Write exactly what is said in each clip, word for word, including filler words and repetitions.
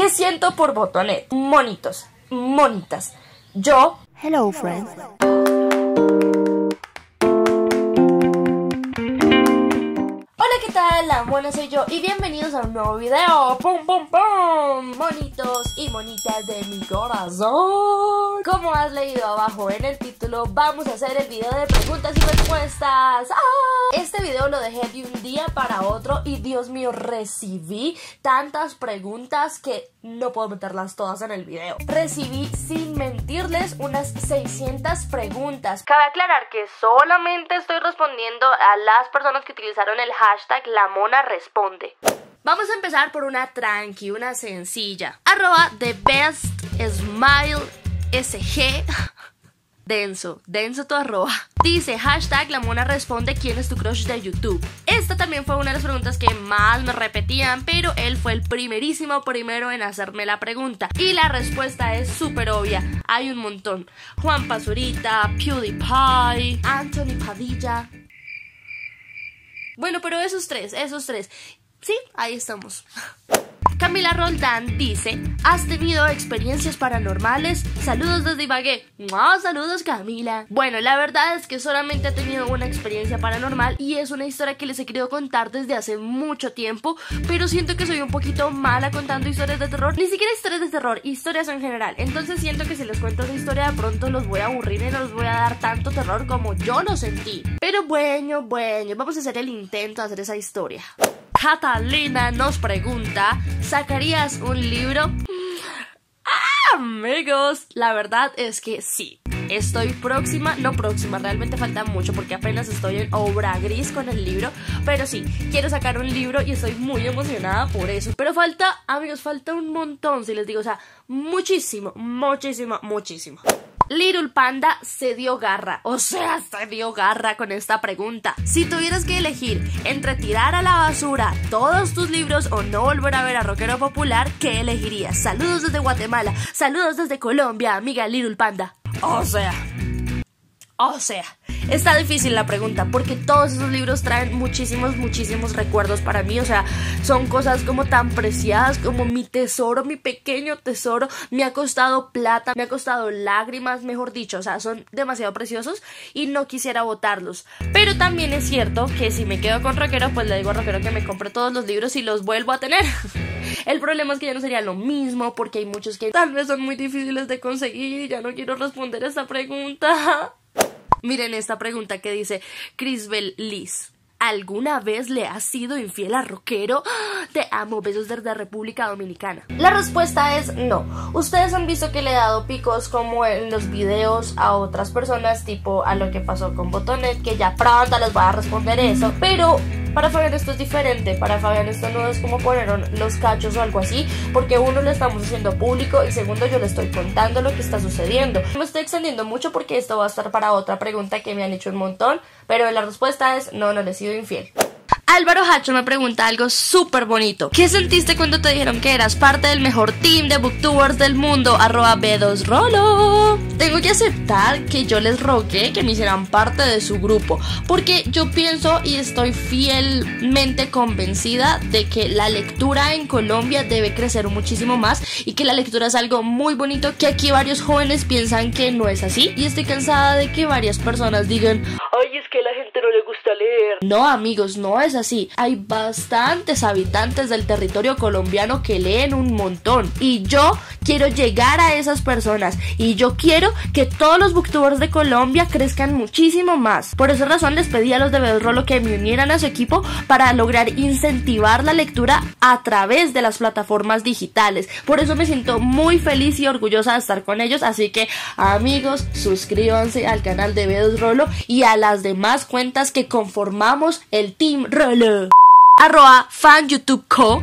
¿Qué siento por Botonet? Monitos, monitas. Yo... Hello, friends. Hola, ¿qué tal? La Mona Soy Yo y bienvenidos a un nuevo video. ¡Pum, pum, pum! Monitos y monitas de mi corazón. Como has leído abajo en el título, vamos a hacer el video de preguntas y respuestas. ¡Ah! Este video lo dejé de un día para otro y Dios mío, recibí tantas preguntas que no puedo meterlas todas en el video. Recibí, sin mentirles, unas seiscientas preguntas. Cabe aclarar que solamente estoy respondiendo a las personas que utilizaron el hashtag La Mona Responde. Vamos a empezar por una tranqui, una sencilla. Arroba the best smile S G. Denso, denso tu arroba. Dice, hashtag La Mona Responde, ¿quién es tu crush de YouTube? Esta también fue una de las preguntas que más me repetían, pero él fue el primerísimo primero en hacerme la pregunta. Y la respuesta es súper obvia, hay un montón. Juan Pazurita, PewDiePie, Anthony Padilla. Bueno, pero esos tres, esos tres. Sí, ahí estamos. Camila Roldán dice, ¿has tenido experiencias paranormales? Saludos desde Ibagué. ¡Mua! Saludos, Camila. Bueno, la verdad es que solamente he tenido una experiencia paranormal y es una historia que les he querido contar desde hace mucho tiempo, pero siento que soy un poquito mala contando historias de terror. Ni siquiera historias de terror, historias en general. Entonces siento que si les cuento esa historia de pronto los voy a aburrir y no les voy a dar tanto terror como yo lo sentí. Pero bueno, bueno, vamos a hacer el intento de hacer esa historia. Catalina nos pregunta, ¿sacarías un libro? ¡Ah, amigos! La verdad es que sí. Estoy próxima, no próxima, realmente falta mucho porque apenas estoy en obra gris con el libro, pero sí, quiero sacar un libro y estoy muy emocionada por eso. Pero falta, amigos, falta un montón, si les digo, o sea, muchísimo, muchísimo, muchísimo. Lirul Panda se dio garra, o sea, se dio garra con esta pregunta. Si tuvieras que elegir entre tirar a la basura todos tus libros o no volver a ver a Rockero Popular, ¿qué elegirías? Saludos desde Guatemala, saludos desde Colombia, amiga Lirul Panda. O sea, o sea, está difícil la pregunta porque todos esos libros traen muchísimos, muchísimos recuerdos para mí. O sea, son cosas como tan preciadas como mi tesoro, mi pequeño tesoro. Me ha costado plata, me ha costado lágrimas, mejor dicho. O sea, son demasiado preciosos y no quisiera botarlos. Pero también es cierto que si me quedo con Rockero, pues le digo a Rockero que me compre todos los libros y los vuelvo a tener. El problema es que ya no sería lo mismo porque hay muchos que tal vez son muy difíciles de conseguir y ya no quiero responder a esta pregunta. Miren esta pregunta que dice Crisbel Liz. ¿Alguna vez le has sido infiel a Rockero? Te amo, besos desde República Dominicana. La respuesta es no. Ustedes han visto que le he dado picos como en los videos a otras personas, tipo a lo que pasó con Botonet, que ya pronto les voy a responder eso. Pero para Fabián esto es diferente. Para Fabián esto no es como ponieron los cachos o algo así, porque uno, lo estamos haciendo público, y segundo, yo le estoy contando lo que está sucediendo. Me estoy extendiendo mucho porque esto va a estar para otra pregunta que me han hecho un montón, pero la respuesta es no, no le he sido infiel. Álvaro Hacho me pregunta algo súper bonito. ¿Qué sentiste cuando te dijeron que eras parte del mejor team de booktubers del mundo? Arroba Bedos Rolo. Tengo que aceptar que yo les rogué que me hicieran parte de su grupo, porque yo pienso y estoy fielmente convencida de que la lectura en Colombia debe crecer muchísimo más y que la lectura es algo muy bonito, que aquí varios jóvenes piensan que no es así, y estoy cansada de que varias personas digan, ay, es que la gente no le gusta leer. No, amigos, no es así. Hay bastantes habitantes del territorio colombiano que leen un montón, y yo quiero llegar a esas personas, y yo quiero que todos los booktubers de Colombia crezcan muchísimo más. Por esa razón les pedí a los de Bedos Rolo que me unieran a su equipo para lograr incentivar la lectura a través de las plataformas digitales. Por eso me siento muy feliz y orgullosa de estar con ellos, así que amigos, suscríbanse al canal de Bedos Rolo y a las demás cuentas que conformamos el Team Rolo. Arroba FanYouTubeCo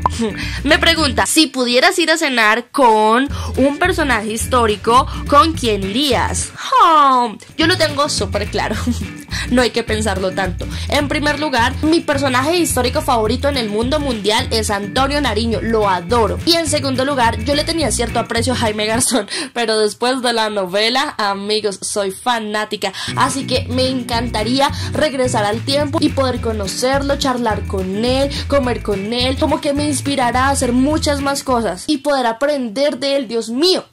me pregunta, si pudieras ir a cenar con un personaje histórico, ¿con quién irías? Oh, yo lo tengo súper claro. No hay que pensarlo tanto. En primer lugar, mi personaje histórico favorito en el mundo mundial es Antonio Nariño, lo adoro. Y en segundo lugar, yo le tenía cierto aprecio a Jaime Garzón, pero después de la novela, amigos, soy fanática, así que me encantaría regresar al tiempo y poder conocerlo, charlar con él, él, comer con él, como que me inspirará a hacer muchas más cosas y poder aprender de él, Dios mío.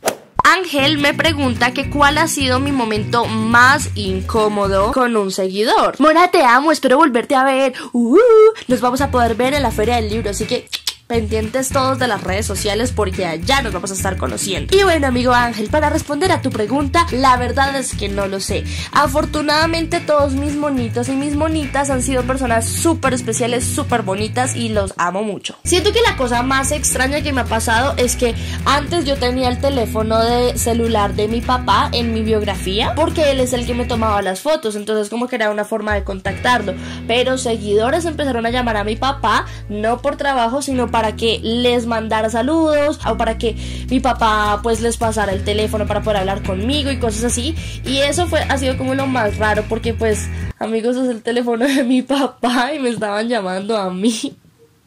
Ángel me pregunta que cuál ha sido mi momento más incómodo con un seguidor. Mora, te amo, espero volverte a ver. Uh, nos vamos a poder ver en la Feria del Libro, así que pendientes todos de las redes sociales porque allá nos vamos a estar conociendo. Y bueno, amigo Ángel, para responder a tu pregunta, la verdad es que no lo sé. Afortunadamente todos mis monitos y mis monitas han sido personas súper especiales, súper bonitas y los amo mucho. Siento que la cosa más extraña que me ha pasado es que antes yo tenía el teléfono de celular de mi papá en mi biografía porque él es el que me tomaba las fotos, entonces como que era una forma de contactarlo. Pero seguidores empezaron a llamar a mi papá, no por trabajo, sino para para que les mandara saludos o para que mi papá pues les pasara el teléfono para poder hablar conmigo y cosas así, y eso fue, ha sido como lo más raro porque pues amigos, es el teléfono de mi papá y me estaban llamando a mí.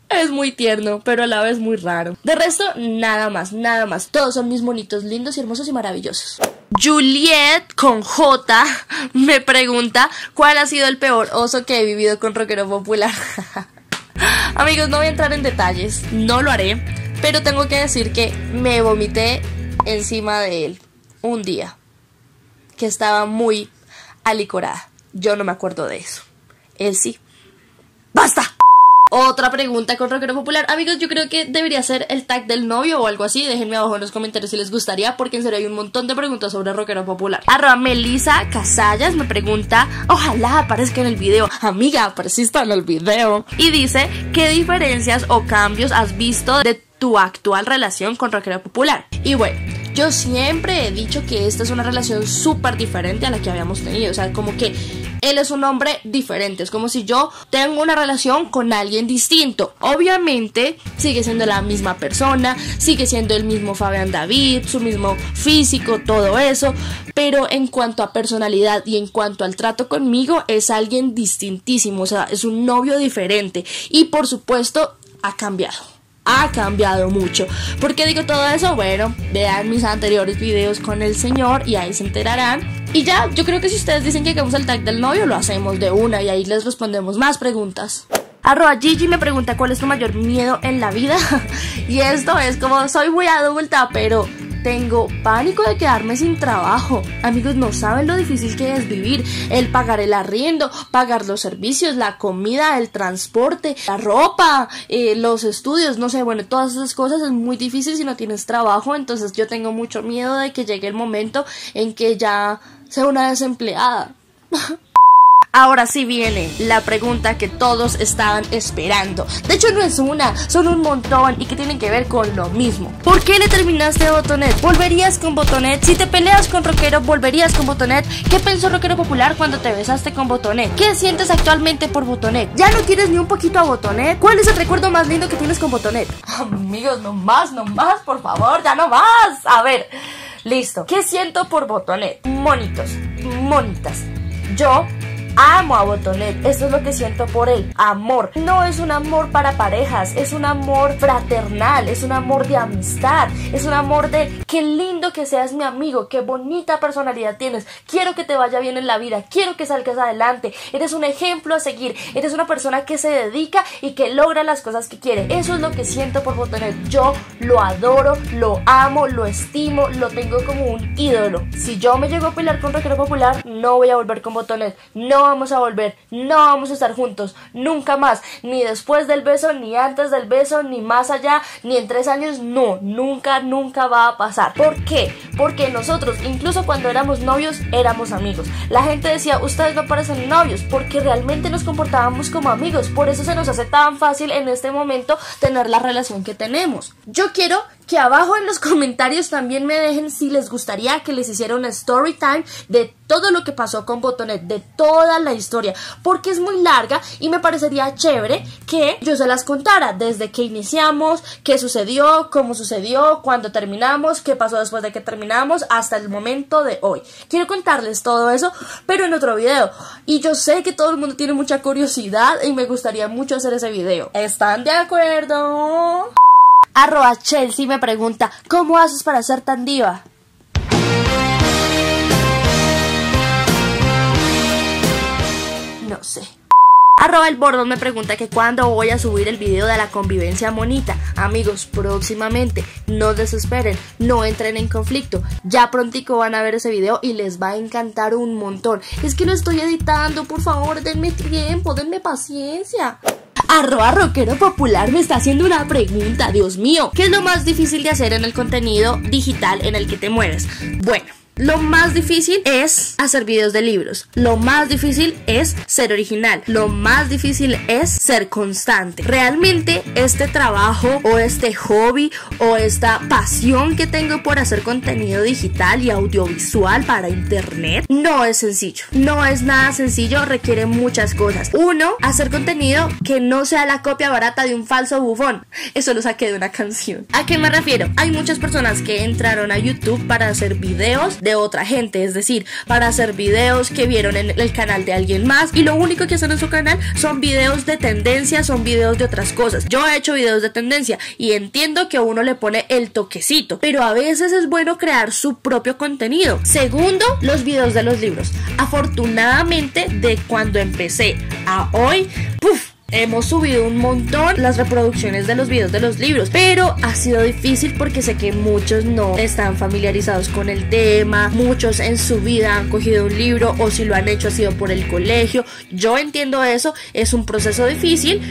Es muy tierno, pero a la vez muy raro. De resto, nada más, nada más. Todos son mis monitos lindos y hermosos y maravillosos. Juliet con J me pregunta cuál ha sido el peor oso que he vivido con Rockero Popular. Amigos, no voy a entrar en detalles, no lo haré, pero tengo que decir que me vomité encima de él un día, que estaba muy alicorada. Yo no me acuerdo de eso, él sí. ¡Basta! Otra pregunta con Rockero Popular. Amigos, yo creo que debería ser el tag del novio o algo así. Déjenme abajo en los comentarios si les gustaría, porque en serio hay un montón de preguntas sobre Rockero Popular. Arroba Melisa Casallas me pregunta, ojalá aparezca en el video. Amiga, apareciste en el video. Y dice, ¿qué diferencias o cambios has visto de tu actual relación con Rockero Popular? Y bueno, yo siempre he dicho que esta es una relación súper diferente a la que habíamos tenido. O sea, como que él es un hombre diferente, es como si yo tengo una relación con alguien distinto. Obviamente sigue siendo la misma persona, sigue siendo el mismo Fabián David, su mismo físico, todo eso, pero en cuanto a personalidad y en cuanto al trato conmigo es alguien distintísimo, o sea, es un novio diferente y por supuesto ha cambiado. Ha cambiado mucho. ¿Por qué digo todo eso? Bueno, vean mis anteriores videos con el señor y ahí se enterarán. Y ya, yo creo que si ustedes dicen que hagamos el tag del novio, lo hacemos de una y ahí les respondemos más preguntas. Arroba Gigi me pregunta cuál es tu mayor miedo en la vida. Y esto es como, soy muy adulta, pero tengo pánico de quedarme sin trabajo. Amigos, no saben lo difícil que es vivir. El pagar el arriendo, pagar los servicios, la comida, el transporte, la ropa, eh, los estudios, no sé, bueno, todas esas cosas es muy difícil si no tienes trabajo. Entonces yo tengo mucho miedo de que llegue el momento en que ya sea una desempleada. Ahora sí viene la pregunta que todos estaban esperando. De hecho no es una, son un montón y que tienen que ver con lo mismo. ¿Por qué le terminaste Botonet? ¿Volverías con Botonet? Si te peleas con Rockero, ¿volverías con Botonet? ¿Qué pensó Rockero Popular cuando te besaste con Botonet? ¿Qué sientes actualmente por Botonet? ¿Ya no tienes ni un poquito a Botonet? ¿Cuál es el recuerdo más lindo que tienes con Botonet? Amigos, no más, no más, por favor, ya no más. A ver, listo. ¿Qué siento por Botonet? Monitos, monitas. Yo amo a Botonet, esto es lo que siento por él, amor. No es un amor para parejas, es un amor fraternal, es un amor de amistad, es un amor de qué lindo que seas mi amigo, qué bonita personalidad tienes, quiero que te vaya bien en la vida, quiero que salgas adelante, eres un ejemplo a seguir, eres una persona que se dedica y que logra las cosas que quiere. Eso es lo que siento por Botonet, yo lo adoro, lo amo, lo estimo, lo tengo como un ídolo. Si yo me llego a pelear con Rockero Popular, no voy a volver con Botonet, no vamos a volver, no vamos a estar juntos nunca más, ni después del beso, ni antes del beso, ni más allá, ni en tres años, no, nunca, nunca va a pasar. ¿Por qué? Porque nosotros, incluso cuando éramos novios, éramos amigos. La gente decía, ustedes no parecen novios, porque realmente nos comportábamos como amigos, por eso se nos hace tan fácil en este momento tener la relación que tenemos. Yo quiero que abajo en los comentarios también me dejen si les gustaría que les hiciera una story time de todo lo que pasó con Botonet, de toda la historia, porque es muy larga y me parecería chévere que yo se las contara, desde que iniciamos, qué sucedió, cómo sucedió, cuándo terminamos, qué pasó después de que terminamos, hasta el momento de hoy. Quiero contarles todo eso, pero en otro video, y yo sé que todo el mundo tiene mucha curiosidad y me gustaría mucho hacer ese video. ¿Están de acuerdo? Arroba Chelsea me pregunta, ¿cómo haces para ser tan diva? No sé. Arroba el Bordón me pregunta que cuándo voy a subir el video de la convivencia monita. Amigos, próximamente, no desesperen, no entren en conflicto. Ya prontico van a ver ese video y les va a encantar un montón. Es que lo estoy editando, por favor, denme tiempo, denme paciencia. Arroba Rockero Popular me está haciendo una pregunta, Dios mío. ¿Qué es lo más difícil de hacer en el contenido digital en el que te mueves? Bueno, lo más difícil es hacer videos de libros, lo más difícil es ser original, lo más difícil es ser constante. Realmente este trabajo o este hobby o esta pasión que tengo por hacer contenido digital y audiovisual para internet no es sencillo, no es nada sencillo, requiere muchas cosas. Uno, hacer contenido que no sea la copia barata de un falso bufón, eso lo saqué de una canción. ¿A qué me refiero? Hay muchas personas que entraron a YouTube para hacer videos de otra gente, es decir, para hacer videos que vieron en el canal de alguien más y lo único que hacen en su canal son videos de tendencia, son videos de otras cosas. Yo he hecho videos de tendencia y entiendo que uno le pone el toquecito, pero a veces es bueno crear su propio contenido. Segundo, los videos de los libros. Afortunadamente, de cuando empecé a hoy, ¡puf!, hemos subido un montón las reproducciones de los videos de los libros, pero ha sido difícil porque sé que muchos no están familiarizados con el tema, muchos en su vida han cogido un libro o si lo han hecho ha sido por el colegio. Yo entiendo eso, es un proceso difícil,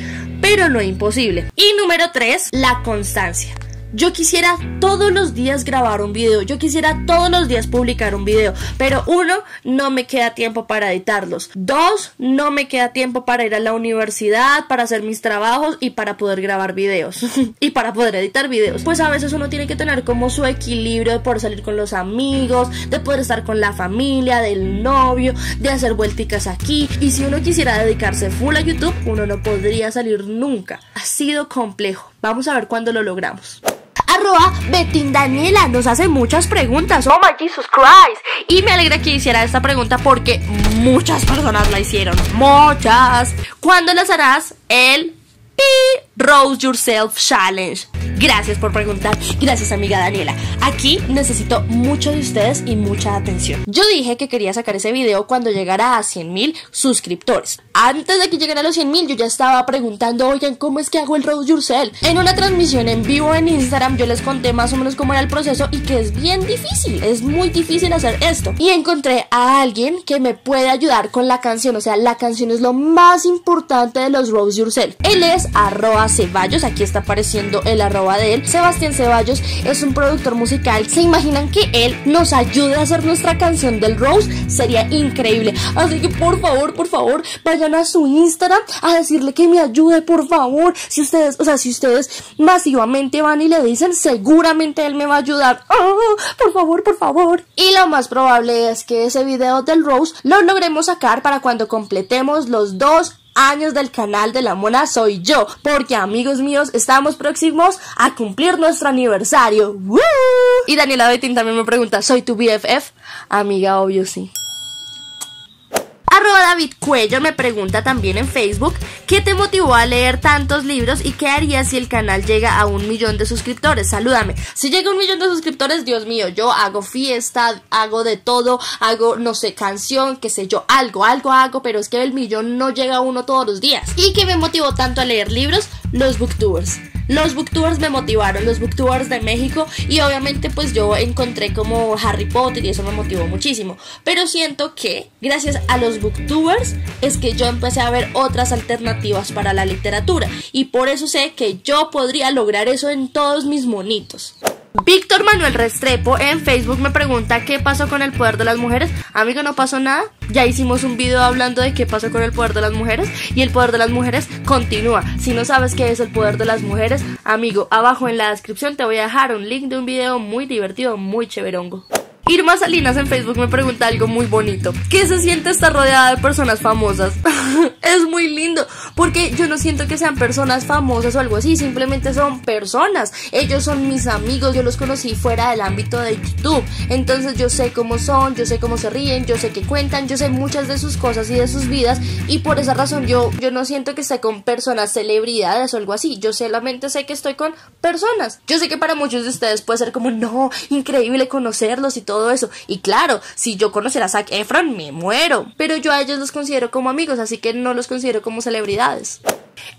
pero no imposible. Y número tres, la constancia. Yo quisiera todos los días grabar un video, yo quisiera todos los días publicar un video, pero uno, no me queda tiempo para editarlos. Dos, no me queda tiempo para ir a la universidad, para hacer mis trabajos y para poder grabar videos y para poder editar videos. Pues a veces uno tiene que tener como su equilibrio de poder salir con los amigos, de poder estar con la familia, del novio, de hacer vuelticas aquí. Y si uno quisiera dedicarse full a YouTube, uno no podría salir nunca. Ha sido complejo. Vamos a ver cuándo lo logramos. Arroba Betin Daniela nos hace muchas preguntas. Oh my Jesus Christ. Y me alegra que hiciera esta pregunta porque muchas personas la hicieron. Muchas. ¿Cuándo lanzarás el Roast Yourself Challenge? Gracias por preguntar, gracias amiga Daniela. Aquí necesito mucho de ustedes y mucha atención. Yo dije que quería sacar ese video cuando llegara a cien mil suscriptores. Antes de que llegara a los cien mil yo ya estaba preguntando, oigan, ¿cómo es que hago el Roast Yourself? En una transmisión en vivo en Instagram yo les conté más o menos cómo era el proceso y que es bien difícil, es muy difícil hacer esto. Y encontré a alguien que me puede ayudar con la canción, o sea, la canción es lo más importante de los Roast Yourself. Él es arroba Ceballos, aquí está apareciendo el arroba de él. Sebastián Ceballos es un productor musical. ¿Se imaginan que él nos ayude a hacer nuestra canción del Roast? Sería increíble. Así que por favor, por favor, vayan a su Instagram a decirle que me ayude, por favor. Si ustedes, o sea, si ustedes masivamente van y le dicen, seguramente él me va a ayudar. Oh, por favor, por favor. Y lo más probable es que ese video del Roast lo logremos sacar para cuando completemos los dos años del canal de La Mona Soy Yo, porque amigos míos, estamos próximos a cumplir nuestro aniversario. ¡Woo! Y Daniela Betín también me pregunta, ¿soy tu B F F? Amiga, obvio sí. Arroba David Cuello me pregunta también en Facebook, ¿qué te motivó a leer tantos libros y qué harías si el canal llega a un millón de suscriptores? Salúdame. Si llega a un millón de suscriptores, Dios mío, yo hago fiesta, hago de todo, hago, no sé, canción, qué sé yo, algo, algo hago, pero es que el millón no llega a uno todos los días. ¿Y qué me motivó tanto a leer libros? Los booktubers. Los booktubers me motivaron, los booktubers de México, y obviamente pues yo encontré como Harry Potter y eso me motivó muchísimo, pero siento que gracias a los booktubers es que yo empecé a ver otras alternativas para la literatura y por eso sé que yo podría lograr eso en todos mis monitos. Víctor Manuel Restrepo en Facebook me pregunta ¿qué pasó con el poder de las mujeres? Amigo, no pasó nada, ya hicimos un video hablando de qué pasó con el poder de las mujeres y el poder de las mujeres continúa. Si no sabes qué es el poder de las mujeres, amigo, abajo en la descripción te voy a dejar un link de un video muy divertido, muy chéverongo. Irma Salinas en Facebook me pregunta algo muy bonito. ¿Qué se siente estar rodeada de personas famosas? Es muy lindo, porque yo no siento que sean personas famosas o algo así, simplemente son personas. Ellos son mis amigos, yo los conocí fuera del ámbito de YouTube. Entonces yo sé cómo son, yo sé cómo se ríen, yo sé qué cuentan, yo sé muchas de sus cosas y de sus vidas. Y por esa razón yo, yo no siento que esté con personas celebridades o algo así. Yo solamente sé que estoy con personas. Yo sé que para muchos de ustedes puede ser como, no, increíble conocerlos y todo. todo eso. Y claro, si yo conociera a Zac Efron, me muero. Pero yo a ellos los considero como amigos, así que no los considero como celebridades.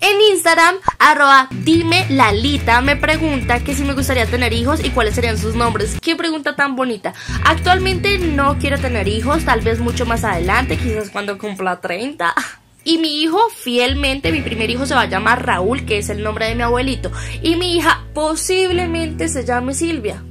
En Instagram, arroba DimeLalita me pregunta que si me gustaría tener hijos y cuáles serían sus nombres. Qué pregunta tan bonita. Actualmente no quiero tener hijos, tal vez mucho más adelante, quizás cuando cumpla treinta. Y mi hijo, fielmente, mi primer hijo se va a llamar Raúl, que es el nombre de mi abuelito. Y mi hija posiblemente se llame Silvia.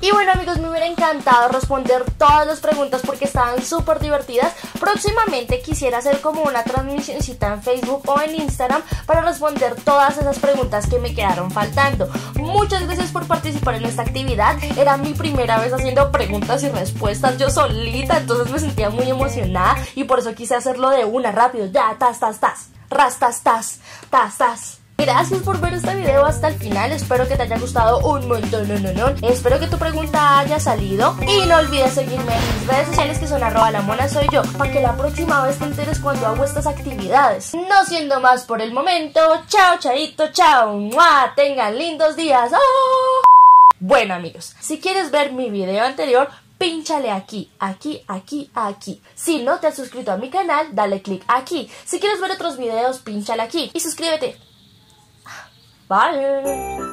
Y bueno amigos, me hubiera encantado responder todas las preguntas porque estaban súper divertidas. Próximamente quisiera hacer como una transmisioncita en Facebook o en Instagram para responder todas esas preguntas que me quedaron faltando. Muchas gracias por participar en esta actividad. Era mi primera vez haciendo preguntas y respuestas yo solita, entonces me sentía muy emocionada y por eso quise hacerlo de una, rápido, ya, tas, tas, tas, ras, tas, tas, tas, tas. Gracias por ver este video hasta el final, espero que te haya gustado un montón, no, no, no. Espero que tu pregunta haya salido y no olvides seguirme en mis redes sociales que son arroba la mona soy yo, para que la próxima vez te enteres cuando hago estas actividades. No siendo más por el momento, chao, chaito, chao, muah, tengan lindos días. Oh. Bueno amigos, si quieres ver mi video anterior, pínchale aquí, aquí, aquí, aquí. Si no te has suscrito a mi canal, dale click aquí. Si quieres ver otros videos, pínchale aquí y suscríbete. Bye.